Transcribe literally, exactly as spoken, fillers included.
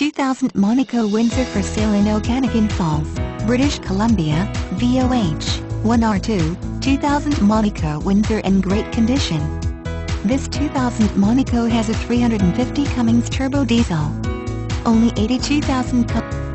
two thousand Monaco Windsor for sale in Okanagan Falls, British Columbia, V O H, one R two, two thousand Monaco Windsor in great condition. This two thousand Monaco has a three hundred fifty Cummins turbo diesel. Only eighty-two thousand Cummins.